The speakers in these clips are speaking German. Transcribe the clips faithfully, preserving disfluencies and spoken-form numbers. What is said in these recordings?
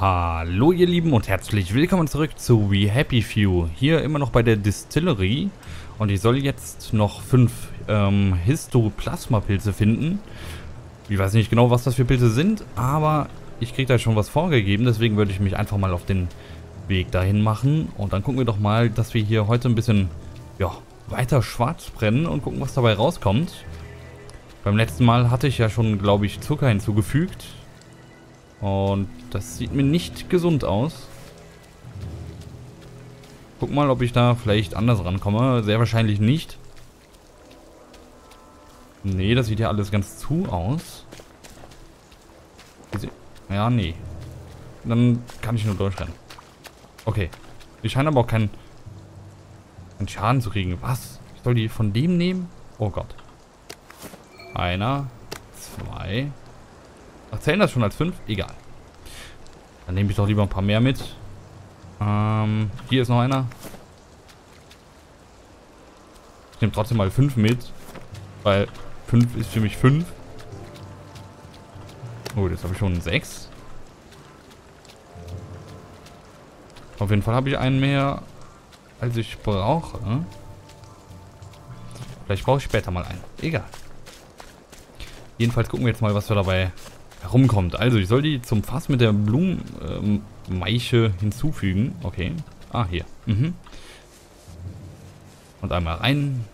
Hallo ihr Lieben und herzlich willkommen zurück zu We Happy Few. Hier immer noch bei der Distillery und ich soll jetzt noch fünf ähm, Histoplasma-Pilze finden. Ich weiß nicht genau, was das für Pilze sind, aber ich kriege da schon was vorgegeben, deswegen würde ich mich einfach mal auf den Weg dahin machen. Und dann gucken wir doch mal, dass wir hier heute ein bisschen ja, weiter schwarz brennen und gucken, was dabei rauskommt. Beim letzten Mal hatte ich ja schon, glaube ich, Zucker hinzugefügt. Und das sieht mir nicht gesund aus. Guck mal, ob ich da vielleicht anders rankomme. Sehr wahrscheinlich nicht. Nee, das sieht ja alles ganz zu aus. Ja, nee. Dann kann ich nur durchrennen. Okay. Ich scheine aber auch keinen, keinen Schaden zu kriegen. Was? Ich soll die von dem nehmen? Oh Gott. Einer. Zwei. Ach, zählen das schon als fünf? Egal. Dann nehme ich doch lieber ein paar mehr mit. Ähm, hier ist noch einer. Ich nehme trotzdem mal fünf mit. Weil fünf ist für mich fünf. Oh, jetzt habe ich schon sechs. Auf jeden Fall habe ich einen mehr, als ich brauche. Vielleicht brauche ich später mal einen. Egal. Jedenfalls gucken wir jetzt mal, was wir dabei herumkommt. Also, ich soll die zum Fass mit der Blumenmeiche ähm, hinzufügen. Okay. Ah, hier. Mhm. Und einmal rein.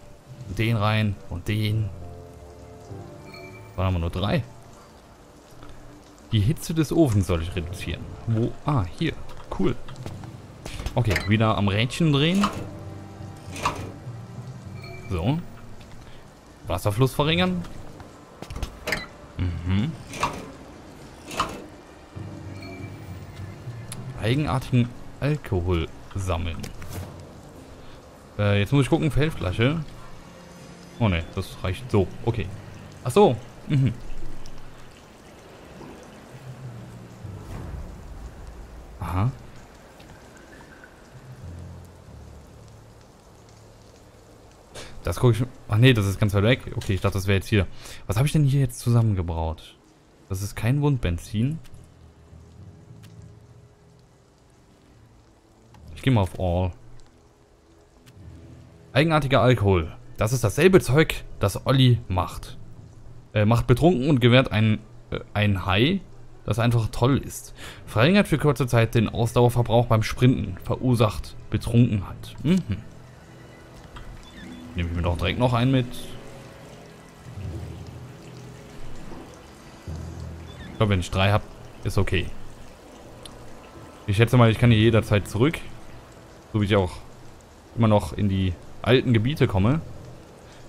Den rein. Und den. Dann haben wir nur drei. Die Hitze des Ofens soll ich reduzieren. Wo? Ah, hier. Cool. Okay, wieder am Rädchen drehen. So. Wasserfluss verringern. Mhm. Eigenartigen Alkohol sammeln. Äh, jetzt muss ich gucken, Feldflasche. Oh ne, das reicht so. Okay. Ach so. Mhm. Aha. Das gucke ich. Ach ne, das ist ganz weit weg. Okay, ich dachte, das wäre jetzt hier. Was habe ich denn hier jetzt zusammengebraut? Das ist kein Wundbenzin. Geh mal auf All. Eigenartiger Alkohol. Das ist dasselbe Zeug, das Olli macht. Er macht betrunken und gewährt ein, äh, ein High, das einfach toll ist. Verringert für kurze Zeit den Ausdauerverbrauch beim Sprinten. Verursacht Betrunkenheit. Mhm. Nehme ich mir doch direkt noch einen mit. Ich glaube, wenn ich drei habe, ist okay. Ich schätze mal, ich kann hier jederzeit zurück. So wie ich auch immer noch in die alten Gebiete komme.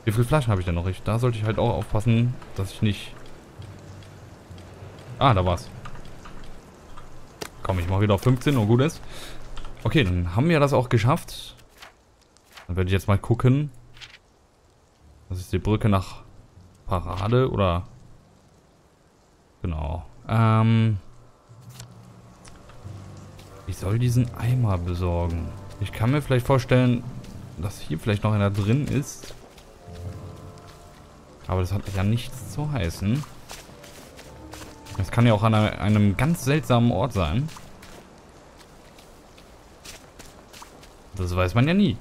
Wie viele Flaschen habe ich denn noch? Ich, da sollte ich halt auch aufpassen, dass ich nicht... Ah, da war's. Komm, ich mache wieder auf fünfzehn, und gut ist. Okay, dann haben wir das auch geschafft. Dann werde ich jetzt mal gucken. Das ist die Brücke nach Parade, oder? Genau. Ähm... Ich soll diesen Eimer besorgen. Ich kann mir vielleicht vorstellen, dass hier vielleicht noch einer drin ist. Aber das hat ja nichts zu heißen. Das kann ja auch an einem ganz seltsamen Ort sein. Das weiß man ja nie.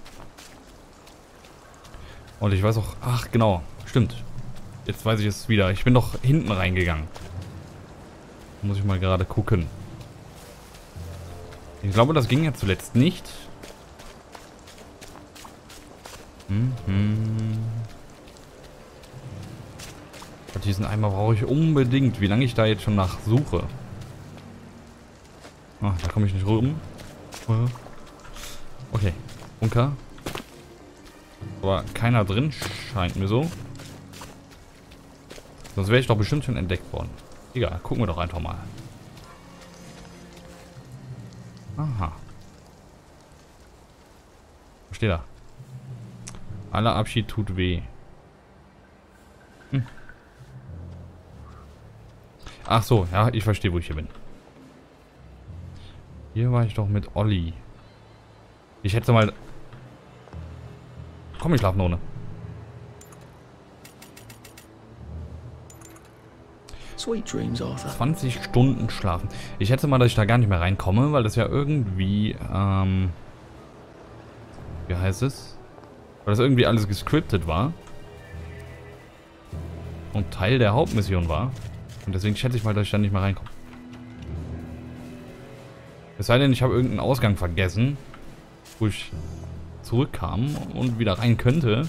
Und ich weiß auch... Ach, genau. Stimmt. Jetzt weiß ich es wieder. Ich bin doch hinten reingegangen. Muss ich mal gerade gucken. Ich glaube, das ging ja zuletzt nicht. Mhm. Diesen Eimer brauche ich unbedingt. Wie lange ich da jetzt schon nach suche. Ah, da komme ich nicht rum. Okay. Bunker. Aber keiner drin, scheint mir so. Sonst wäre ich doch bestimmt schon entdeckt worden. Egal, gucken wir doch einfach mal. Aha. Was steht da? Aller Abschied tut weh. Hm. Ach so, ja, ich verstehe, wo ich hier bin. Hier war ich doch mit Olli. Ich hätte mal... Komm, ich schlafe ohne. Sweet dreams, Arthur. zwanzig Stunden schlafen. Ich hätte mal, dass ich da gar nicht mehr reinkomme, weil das ja irgendwie, ähm, wie heißt es? Weil das irgendwie alles gescriptet war. Und Teil der Hauptmission war. Und deswegen schätze ich mal, dass ich da nicht mehr reinkomme. Es sei denn, ich habe irgendeinen Ausgang vergessen, wo ich zurückkam und wieder rein könnte.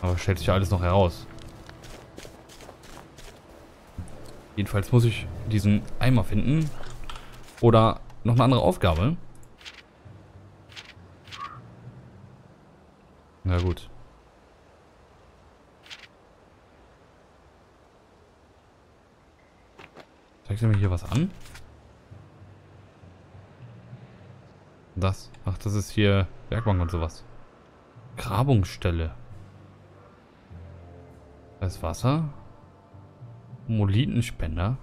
Aber stellt sich ja alles noch heraus. Jedenfalls muss ich diesen Eimer finden. Oder noch eine andere Aufgabe. Na gut. Zeigst du mir hier was an? Das. Ach, das ist hier Werkbank und sowas. Grabungsstelle. Da ist Wasser. Molitenspender.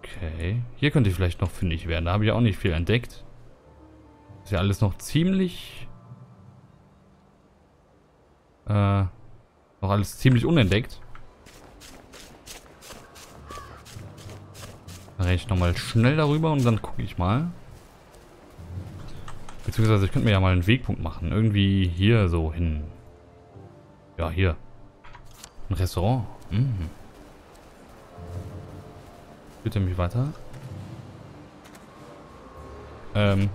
Okay. Hier könnte ich vielleicht noch fündig werden. Da habe ich auch nicht viel entdeckt. Ist ja alles noch ziemlich... Äh... Noch alles ziemlich unentdeckt. Dann rede ich nochmal schnell darüber und dann gucke ich mal. Beziehungsweise ich könnte mir ja mal einen Wegpunkt machen. Irgendwie hier so hin. Ja, hier. Ein Restaurant. Mhm. Bitte mich weiter. Ähm.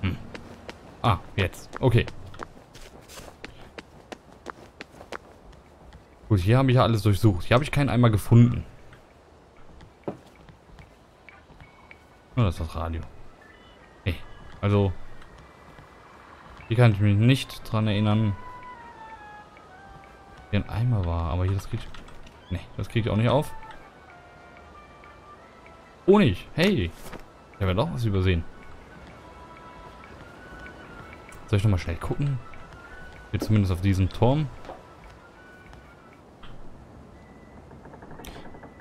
Hm. Ah, jetzt. Okay. Gut, hier habe ich ja alles durchsucht. Hier habe ich keinen einmal gefunden. Oh, das ist das Radio. Nee. Also. Hier kann ich mich nicht dran erinnern. Ein Eimer war, aber hier das kriegt. Ne, das kriegt auch nicht auf. Honig, hey! Ich habe ja doch was übersehen. Soll ich nochmal schnell gucken? Hier zumindest auf diesem Turm.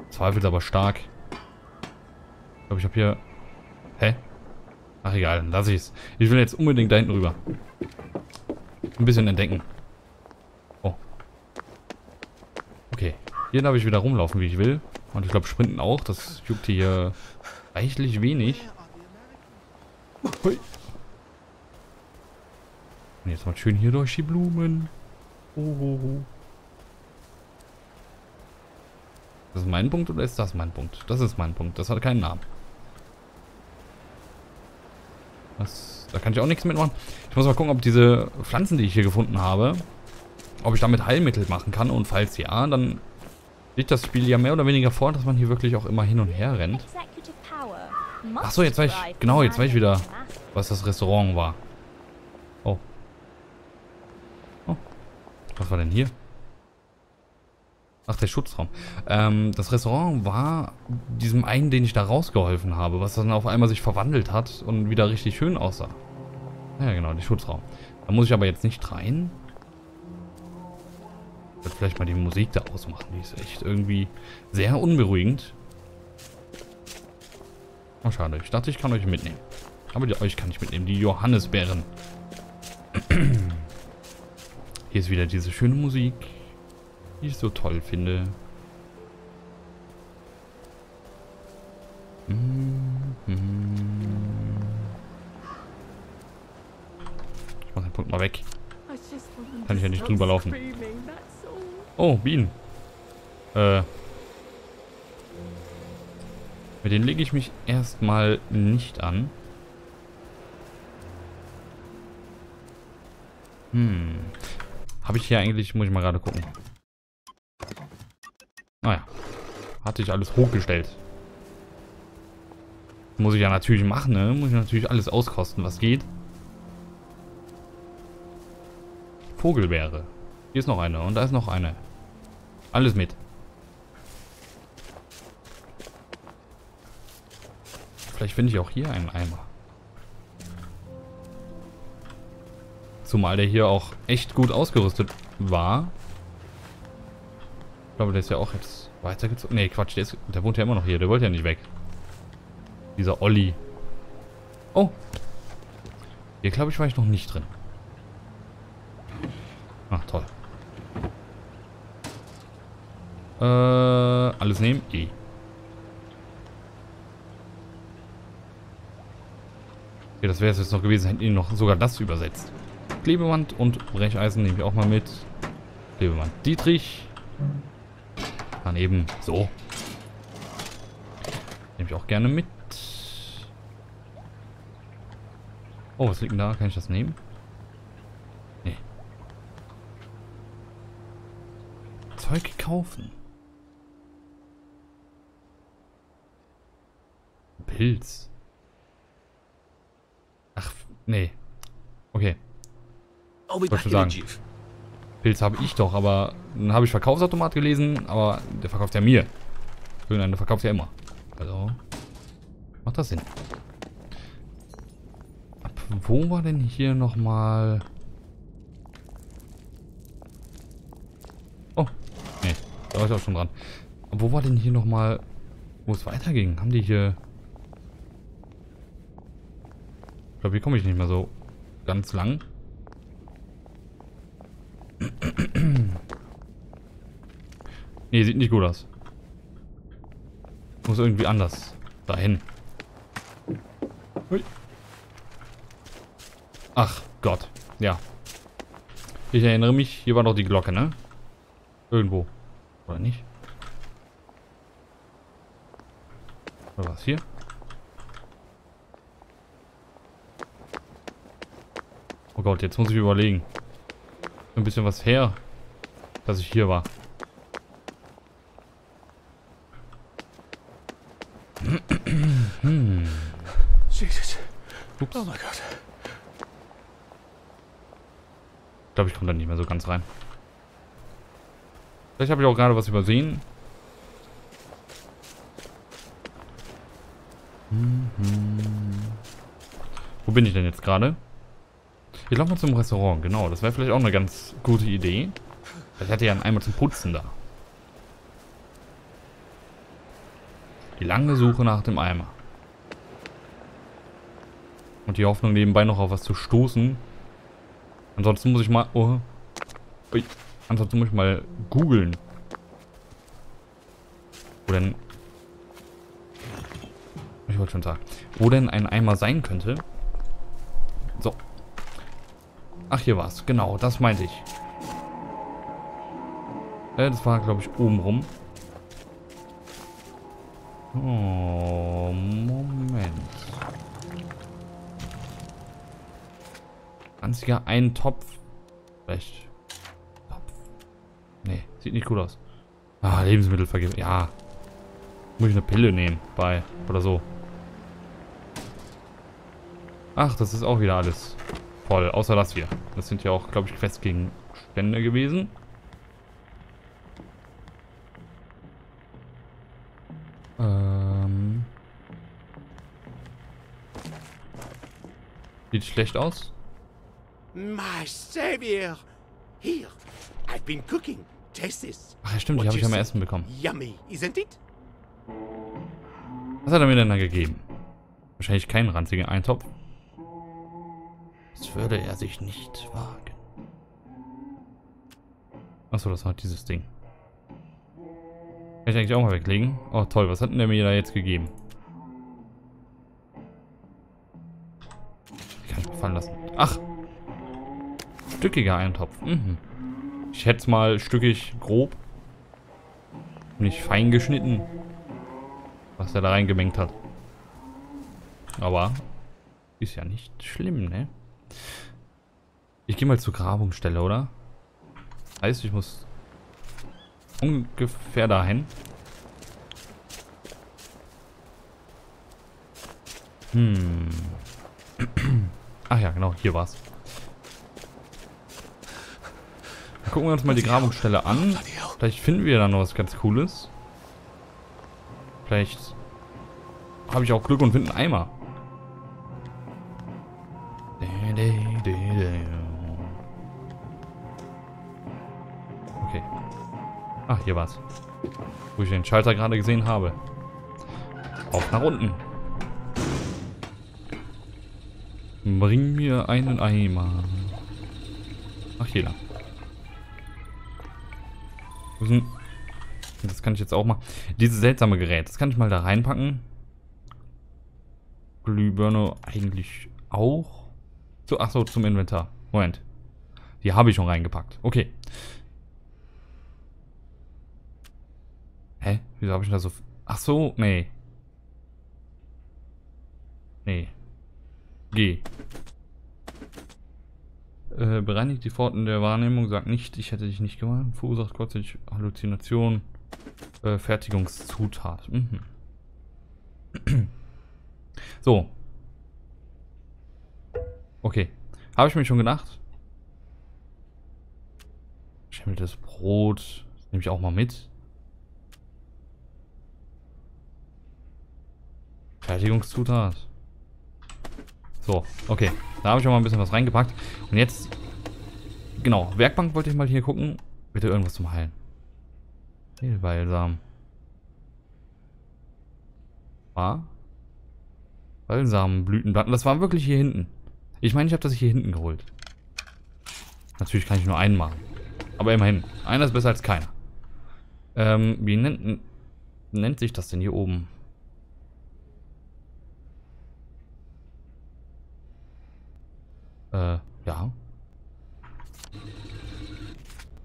Zweifelt aber stark. Ich glaube, ich habe hier. Hä? Ach egal, dann lasse ich es. Ich will jetzt unbedingt da hinten rüber. Ein bisschen entdecken. Hier darf ich wieder rumlaufen, wie ich will. Und ich glaube, sprinten auch. Das juckt hier reichlich wenig. Hui. Und jetzt mal schön hier durch die Blumen. Ohoho. Das ist mein Punkt oder ist das mein Punkt? Das ist mein Punkt. Das hat keinen Namen. Das, da kann ich auch nichts mitmachen. Ich muss mal gucken, ob diese Pflanzen, die ich hier gefunden habe, ob ich damit Heilmittel machen kann. Und falls ja, dann... Liegt das Spiel ja mehr oder weniger vor, dass man hier wirklich auch immer hin und her rennt. Achso, jetzt weiß ich. Genau, jetzt weiß ich wieder, was das Restaurant war. Oh. Oh. Was war denn hier? Ach, der Schutzraum. Ähm, das Restaurant war diesem einen, den ich da rausgeholfen habe, was dann auf einmal sich verwandelt hat und wieder richtig schön aussah. Ja, genau, der Schutzraum. Da muss ich aber jetzt nicht rein. Ich werde vielleicht mal die Musik da ausmachen. Die ist echt irgendwie sehr unberuhigend. Oh, schade. Ich dachte, ich kann euch mitnehmen. Aber die euch kann ich mitnehmen. Die Johannisbeeren. Hier ist wieder diese schöne Musik, die ich so toll finde. Ich mach den Punkt mal weg. Kann ich ja nicht drüber laufen. Oh, Bienen. Äh. Mit denen lege ich mich erstmal nicht an. Hm. Habe ich hier eigentlich, muss ich mal gerade gucken. Naja. Hatte ich alles hochgestellt. Muss ich ja natürlich machen, ne? Muss ich natürlich alles auskosten, was geht. Vogelbeere. Hier ist noch eine und da ist noch eine. Alles mit. Vielleicht finde ich auch hier einen Eimer. Zumal der hier auch echt gut ausgerüstet war. Ich glaube, der ist ja auch jetzt weitergezogen. Ne, Quatsch, der, ist, der wohnt ja immer noch hier. Der wollte ja nicht weg. Dieser Olli. Oh. Hier, glaube ich, war ich noch nicht drin. Ach, toll. Äh, alles nehmen? E. Okay, das wäre es jetzt noch gewesen. Hätten die noch sogar das übersetzt. Klebeband und Brecheisen nehme ich auch mal mit. Klebeband Dietrich. Daneben. So. Nehme ich auch gerne mit. Oh, was liegt denn da? Kann ich das nehmen? Nee. Zeug kaufen. Pilz. Ach, nee. Okay. Wollte schon sagen. Pilz habe ich doch, aber dann habe ich Verkaufsautomat gelesen, aber der verkauft ja mir. Nein, der verkauft ja immer. Also, macht das Sinn. Ab wo war denn hier nochmal? Oh, nee, da war ich auch schon dran. Ab wo war denn hier nochmal, wo es weiterging? Haben die hier... Ich glaube, hier komme ich nicht mehr so ganz lang. Nee, sieht nicht gut aus. Muss irgendwie anders dahin. Ui. Ach Gott, ja. Ich erinnere mich, hier war doch die Glocke, ne? Irgendwo. Oder nicht? Oder was hier? Oh Gott, jetzt muss ich überlegen. Ein bisschen was her, dass ich hier war. Hm. Jesus. Ups. Oh mein Gott. Ich glaube, ich komme da nicht mehr so ganz rein. Vielleicht habe ich auch gerade was übersehen. Hm, hm. Wo bin ich denn jetzt gerade? Ich laufe mal zum Restaurant, genau. Das wäre vielleicht auch eine ganz gute Idee. Ich hatte ja einmal zum Putzen da. Die lange Suche nach dem Eimer. Und die Hoffnung, nebenbei noch auf was zu stoßen. Ansonsten muss ich mal... Oh. Ui. Ansonsten muss ich mal googeln. Wo denn... Ich wollte schon sagen. Wo denn ein Eimer sein könnte. So. Ach, hier war's. Genau, das meinte ich. Äh, das war, glaube ich, oben rum. Oh, Moment. zwanziger, ein Topf. Vielleicht. Topf. Nee, sieht nicht gut aus. Ah, Lebensmittelvergiftung. Ja. Muss ich eine Pille nehmen. Bei. Oder so. Ach, das ist auch wieder alles. Außer das hier. Das sind ja auch, glaube ich, Questgegenstände gewesen. Ähm. Sieht schlecht aus. My savior. Here. I've been cooking. Taste this. Ach ja, stimmt, die habe ich ja mal Essen bekommen. Yummy, isn't it? Was hat er mir denn da gegeben? Wahrscheinlich keinen ranzigen Eintopf. Das würde er sich nicht wagen. Achso, das war dieses Ding. Kann ich eigentlich auch mal weglegen? Oh toll, was hat denn der mir da jetzt gegeben? Die kann ich mal fallen lassen. Ach! Stückiger Eintopf. Mhm. Ich schätze mal stückig grob. Nicht fein geschnitten. Was er da reingemengt hat. Aber... Ist ja nicht schlimm, ne? Ich gehe mal zur Grabungsstelle, oder? Heißt, ich muss ungefähr dahin. Hm. Ach ja, genau, hier war's. Dann gucken wir uns mal die Grabungsstelle an. Vielleicht finden wir da noch was ganz Cooles. Vielleicht habe ich auch Glück und finde einen Eimer. Okay. Ach, hier war's. Wo ich den Schalter gerade gesehen habe. Auf nach unten. Bring mir einen Eimer. Ach, hier lang. Wo ist denn... Das kann ich jetzt auch mal. Dieses seltsame Gerät, das kann ich mal da reinpacken. Glühbirne eigentlich auch. So, achso, zum Inventar. Moment. Die habe ich schon reingepackt. Okay. Hä? Wieso habe ich da so... Ach so, nee. Nee. G. Äh, bereinigt die Pforten der Wahrnehmung. Sagt nicht, ich hätte dich nicht gewarnt. Verursacht kurzzeitig Halluzination. Äh, Fertigungszutat. Mhm. So. Okay. Habe ich mir schon gedacht. Schimmeltes Brot. Das nehme ich auch mal mit. Fertigungszutat. So, okay. Da habe ich auch mal ein bisschen was reingepackt. Und jetzt, genau, Werkbank wollte ich mal hier gucken. Bitte irgendwas zum Heilen. Heilbalsam. Ah. Balsam, Blütenblatt. Das war wirklich hier hinten. Ich meine, ich habe das hier hinten geholt. Natürlich kann ich nur einen machen. Aber immerhin. Einer ist besser als keiner. Ähm, wie nennt, nennt sich das denn hier oben? Äh, ja.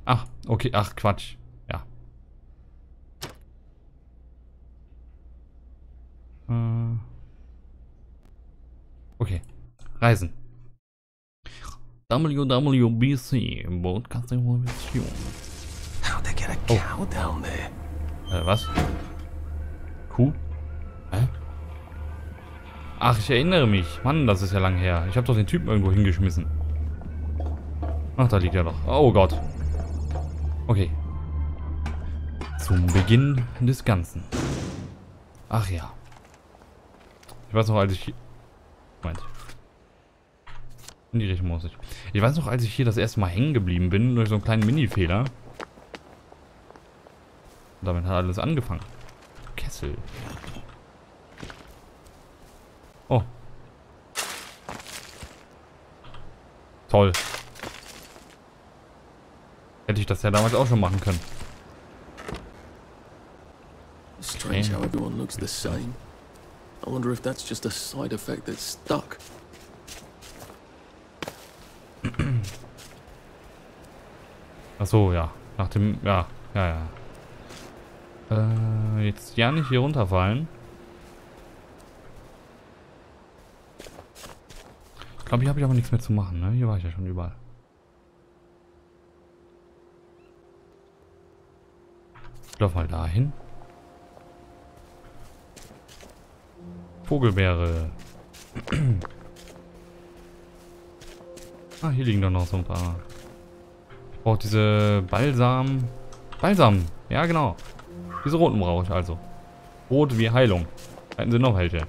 Ach, okay, ach, Quatsch. Ja. Äh. Okay. Reisen. W W B C, Broadcasting-Revolution. How they get a cow down there? Äh, was? Kuh? Hä? Ach, ich erinnere mich. Mann, das ist ja lang her. Ich habe doch den Typen irgendwo hingeschmissen. Ach, da liegt er doch. Oh Gott. Okay. Zum Beginn des Ganzen. Ach ja. Ich weiß noch, als ich... Moment. In die Richtung muss ich. Ich weiß noch, als ich hier das erste Mal hängen geblieben bin, durch so einen kleinen Mini-Fehler. Damit hat alles angefangen. Kessel. Oh. Toll. Hätte ich das ja damals auch schon machen können. Strange how everyone looks the same. I wonder if that's just a side effect that's stuck. Ach so, ja. Nach dem ja, ja, ja. Äh, jetzt ja nicht hier runterfallen. Ich glaube, hier habe ich aber nichts mehr zu machen, ne? Hier war ich ja schon überall. Ich laufe mal dahin. Vogelbeere. Ah, hier liegen doch noch so ein paar. Ich brauche diese Balsam. Balsam, ja genau. Diese roten brauche ich also. Rot wie Heilung. Hätten sie noch welche.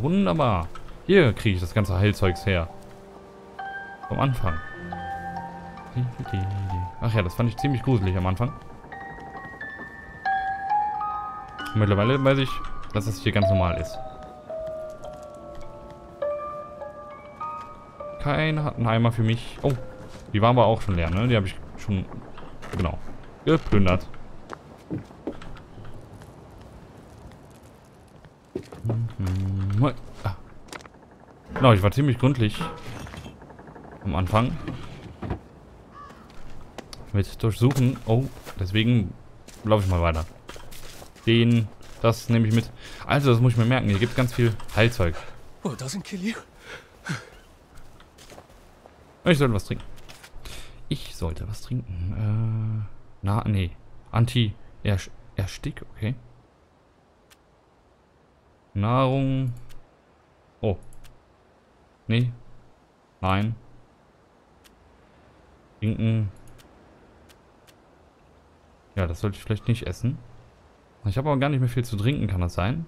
Wunderbar. Hier kriege ich das ganze Heilzeugs her. Vom Anfang. Ach ja, das fand ich ziemlich gruselig am Anfang. Und mittlerweile weiß ich, dass das hier ganz normal ist. Keiner hat einen Eimer für mich. Oh, die waren aber auch schon leer, ne? Die habe ich schon, genau, geplündert. Genau, ich war ziemlich gründlich am Anfang mit durchsuchen. Oh, deswegen laufe ich mal weiter. Den, das nehme ich mit. Also, das muss ich mir merken. Hier gibt es ganz viel Heilzeug. Ich sollte was trinken. Ich sollte was trinken. Äh, na, nee. Anti-Erstick, okay. Nahrung. Oh. Nee. Nein. Trinken. Ja, das sollte ich vielleicht nicht essen. Ich habe aber gar nicht mehr viel zu trinken, kann das sein?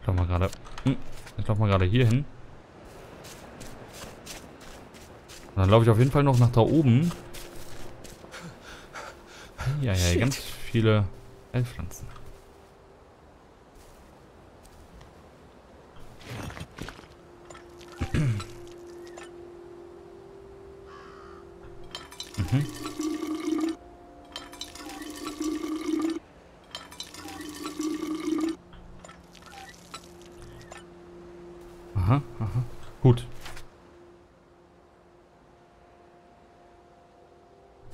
Ich laufe mal gerade. Ich laufe mal gerade hier hin. Und dann laufe ich auf jeden Fall noch nach da oben. Ja, ja, ganz viele Heilpflanzen. Mhm. Aha, aha. Gut.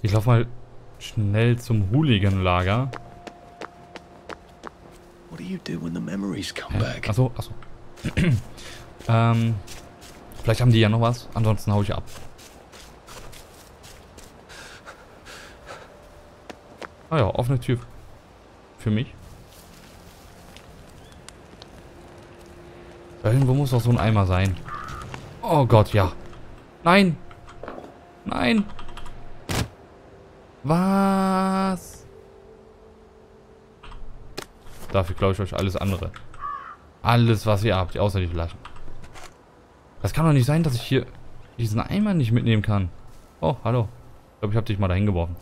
Ich laufe mal schnell zum Hooligan-Lager. Äh, achso, achso. ähm, vielleicht haben die ja noch was. Ansonsten hau ich ab. Ah ja, offene Tür. Für mich. Da irgendwo muss doch so ein Eimer sein. Oh Gott, ja. Nein. Nein. Was? Dafür klaue ich euch alles andere. Alles, was ihr habt, außer die Flaschen. Das kann doch nicht sein, dass ich hier diesen Eimer nicht mitnehmen kann. Oh, hallo. Ich glaube, ich habe dich mal dahin geworfen.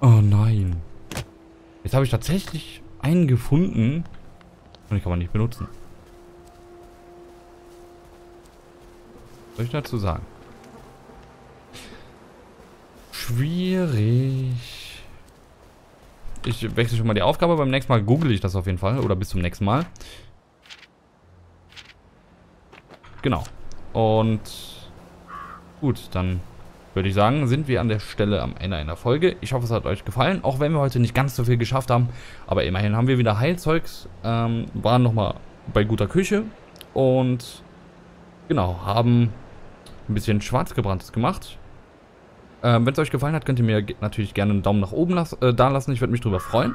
Oh nein. Jetzt habe ich tatsächlich einen gefunden. Und den kann man nicht benutzen. Was soll ich dazu sagen? Schwierig. Ich wechsle schon mal die Aufgabe. Beim nächsten Mal google ich das auf jeden Fall. Oder bis zum nächsten Mal. Genau. Und gut, dann würde ich sagen, sind wir an der Stelle am Ende einer Folge. Ich hoffe, es hat euch gefallen. Auch wenn wir heute nicht ganz so viel geschafft haben. Aber immerhin haben wir wieder Heilzeugs. Ähm, waren nochmal bei guter Küche. Und genau, haben ein bisschen Schwarzgebranntes gemacht. Ähm, wenn es euch gefallen hat, könnt ihr mir natürlich gerne einen Daumen nach oben las äh, da lassen. Ich würde mich drüber freuen.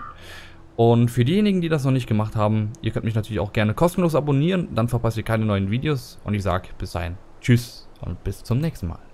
Und für diejenigen, die das noch nicht gemacht haben, ihr könnt mich natürlich auch gerne kostenlos abonnieren. Dann verpasst ihr keine neuen Videos. Und ich sage bis dahin, tschüss und bis zum nächsten Mal.